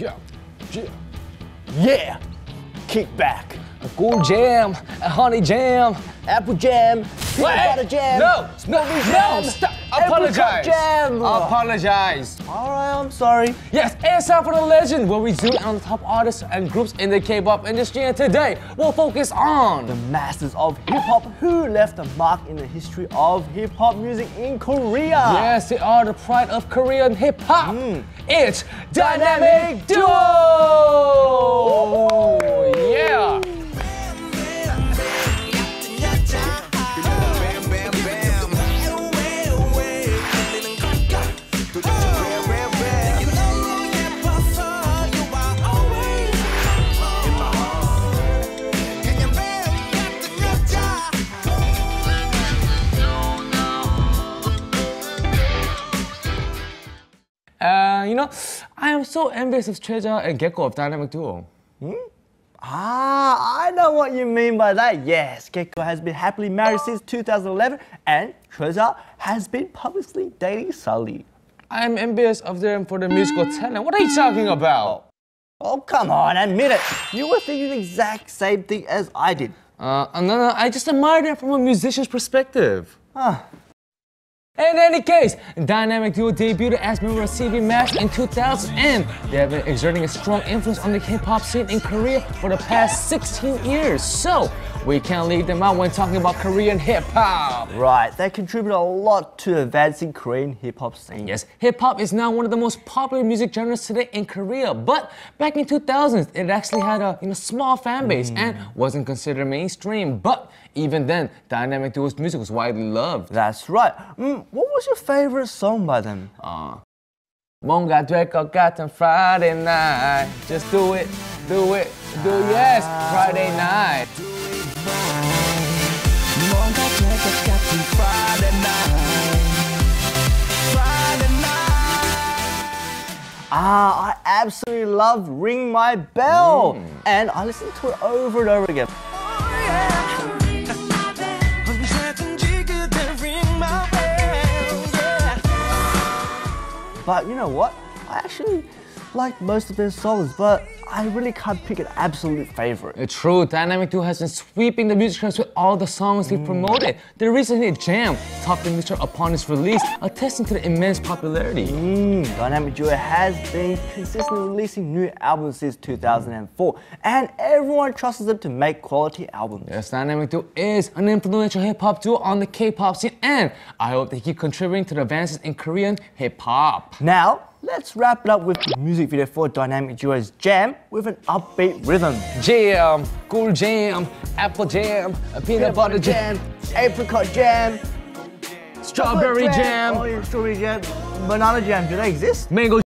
Yeah. Kick back. A gold jam, a honey jam, apple jam, peanut butter jam. No, no, jam, no, stop. Apologize. Jam. Apologize. All right, I'm sorry. Yes, it's time for the legend, where we zoom on the top artists and groups in the K-pop industry. And today, we'll focus on the masters of hip-hop who left a mark in the history of hip-hop music in Korea. Yes, they are the pride of Korean hip-hop. It's Dynamic Duo! Oh, yeah! You know, I am so envious of Tae Jin and Gecko of Dynamic Duo. I know what you mean by that. Yes, Gecko has been happily married since 2011 and Tae Jin has been publicly dating Sully. I am envious of them for their musical talent. What are you talking about? Oh, come on, admit it. You were thinking the exact same thing as I did. No, I just admire them from a musician's perspective. In any case, Dynamic Duo debuted as members of Match in 2000. They have been exerting a strong influence on the hip-hop scene in Korea for the past 16 years. So, we can't leave them out when talking about Korean hip-hop. Right, they contribute a lot to advancing Korean hip-hop scene. Yes, hip-hop is now one of the most popular music genres today in Korea. But back in 2000s, it actually had a small fan base and wasn't considered mainstream. But even then, Dynamic Duo's music was widely loved. That's right. What was your favorite song by them? 뭔가 될 것 같은 Friday night. Just do it, do it, do yes, Friday night. 뭔가 될 것 같은 Friday night. Friday night. I absolutely love Ring My Bell. And I listened to it over and over again. But you know what? I actually like most of their songs, but I really can't pick an absolute favorite. It's true, Dynamic Duo has been sweeping the music charts with all the songs they promoted. They recently jammed topped the music upon its release, attesting to the immense popularity. Dynamic Duo has been consistently releasing new albums since 2004, and everyone trusts them to make quality albums. Yes, Dynamic Duo is an influential hip-hop duo on the K-pop scene, and I hope they keep contributing to the advances in Korean hip-hop. Now, let's wrap it up with the music video for Dynamic Duo's Jam with an upbeat rhythm. Jam, cool jam, apple jam, peanut butter jam, apricot jam, strawberry jam, banana jam. Do they exist? Mango